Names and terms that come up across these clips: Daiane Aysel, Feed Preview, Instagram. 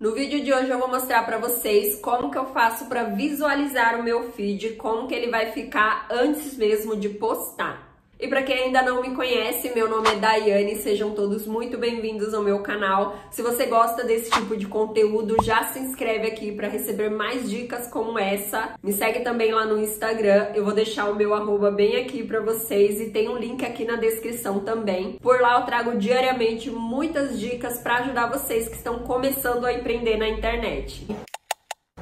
No vídeo de hoje eu vou mostrar pra vocês como que eu faço pra visualizar o meu feed, como que ele vai ficar antes mesmo de postar. E pra quem ainda não me conhece, meu nome é Daiane, sejam todos muito bem-vindos ao meu canal. Se você gosta desse tipo de conteúdo, já se inscreve aqui pra receber mais dicas como essa. Me segue também lá no Instagram, eu vou deixar o meu @ bem aqui pra vocês e tem um link aqui na descrição também. Por lá eu trago diariamente muitas dicas pra ajudar vocês que estão começando a empreender na internet.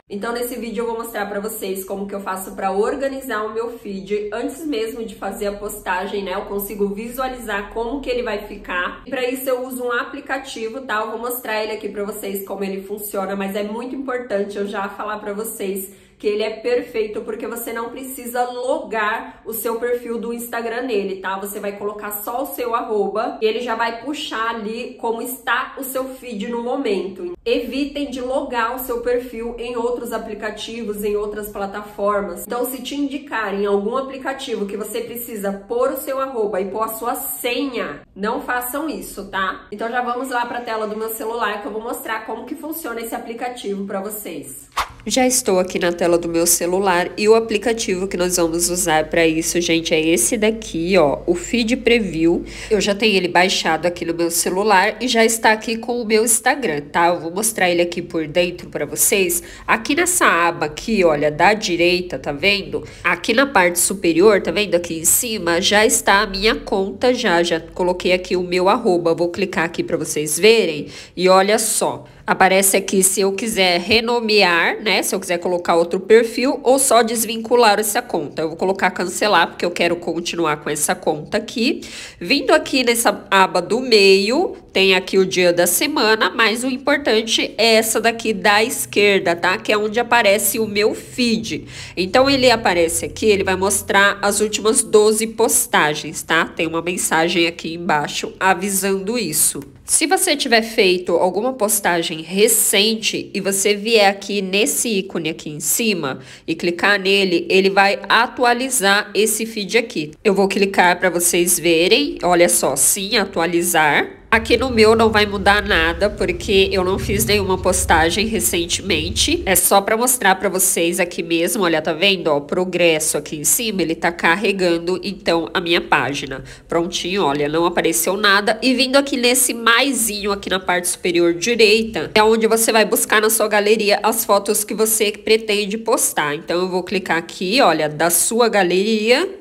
Então nesse vídeo eu vou mostrar pra vocês como que eu faço pra organizar o meu feed antes mesmo de fazer a postagem, né? Eu consigo visualizar como que ele vai ficar. E pra isso eu uso um aplicativo, tá? Eu vou mostrar ele aqui pra vocês como ele funciona, mas é muito importante eu já falar pra vocês que ele é perfeito porque você não precisa logar o seu perfil do Instagram nele, tá? Você vai colocar só o seu @ e ele já vai puxar ali como está o seu feed no momento. Evitem de logar o seu perfil em outros aplicativos, em outras plataformas. Então, se te indicarem algum aplicativo que você precisa pôr o seu @ e pôr a sua senha, não façam isso, tá? Então já vamos lá para a tela do meu celular que eu vou mostrar como que funciona esse aplicativo para vocês. Já estou aqui na tela do meu celular e o aplicativo que nós vamos usar para isso, gente, é esse daqui, ó, o Feed Preview. Eu já tenho ele baixado aqui no meu celular e já está aqui com o meu Instagram, tá? Eu vou mostrar ele aqui por dentro para vocês. Aqui nessa aba aqui, olha, da direita, tá vendo? Aqui na parte superior, tá vendo? Aqui em cima já está a minha conta, já coloquei aqui o meu @. Vou clicar aqui para vocês verem e olha só. Aparece aqui se eu quiser renomear, né? Se eu quiser colocar outro perfil ou só desvincular essa conta. Eu vou colocar cancelar porque eu quero continuar com essa conta aqui. Vindo aqui nessa aba do meio, tem aqui o dia da semana, mas o importante é essa daqui da esquerda, tá? Que é onde aparece o meu feed. Então, ele aparece aqui, ele vai mostrar as últimas 12 postagens, tá? Tem uma mensagem aqui embaixo avisando isso. Se você tiver feito alguma postagem recente e você vier aqui nesse ícone aqui em cima e clicar nele, ele vai atualizar esse feed aqui. Eu vou clicar para vocês verem, olha só, sim, atualizar. Aqui no meu não vai mudar nada, porque eu não fiz nenhuma postagem recentemente. É só pra mostrar pra vocês aqui mesmo, olha, tá vendo? Ó, o progresso aqui em cima, ele tá carregando, então, a minha página. Prontinho, olha, não apareceu nada. E vindo aqui nesse maisinho aqui na parte superior direita, é onde você vai buscar na sua galeria as fotos que você pretende postar. Então, eu vou clicar aqui, olha, da sua galeria...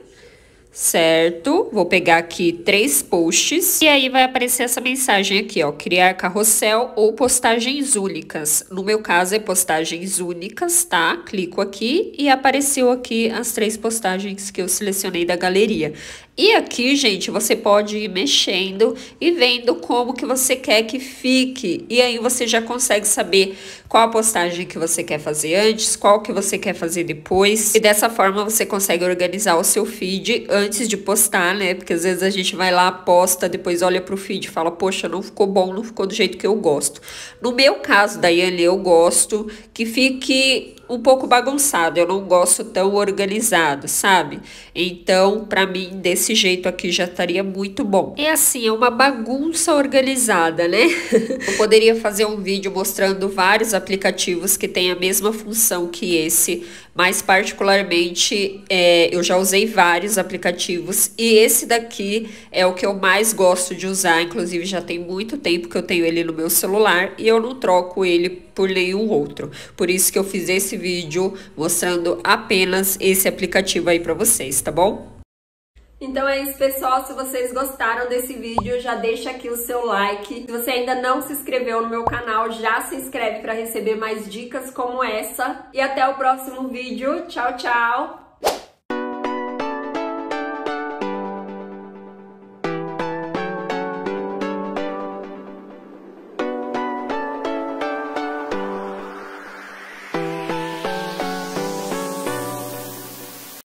Certo, vou pegar aqui 3 posts e aí vai aparecer essa mensagem aqui, ó, criar carrossel ou postagens únicas. No meu caso é postagens únicas, tá? Clico aqui e apareceu aqui as 3 postagens que eu selecionei da galeria. E aqui, gente, você pode ir mexendo e vendo como que você quer que fique. E aí você já consegue saber qual a postagem que você quer fazer antes, qual que você quer fazer depois. E dessa forma você consegue organizar o seu feed antes de postar, né? Porque às vezes a gente vai lá, posta, depois olha pro feed e fala, poxa, não ficou bom, não ficou do jeito que eu gosto. No meu caso, Daiane, eu gosto que fique... um pouco bagunçado, eu não gosto tão organizado, sabe? Então, pra mim, desse jeito aqui já estaria muito bom. É assim, é uma bagunça organizada, né? Eu poderia fazer um vídeo mostrando vários aplicativos que têm a mesma função que esse, mas particularmente eu já usei vários aplicativos e esse daqui é o que eu mais gosto de usar, inclusive já tem muito tempo que eu tenho ele no meu celular e eu não troco ele por nenhum outro. Por isso que eu fiz esse vídeo mostrando apenas esse aplicativo aí pra vocês, tá bom? Então é isso, pessoal. Se vocês gostaram desse vídeo, já deixa aqui o seu like. Se você ainda não se inscreveu no meu canal, já se inscreve pra receber mais dicas como essa. E até o próximo vídeo. Tchau, tchau!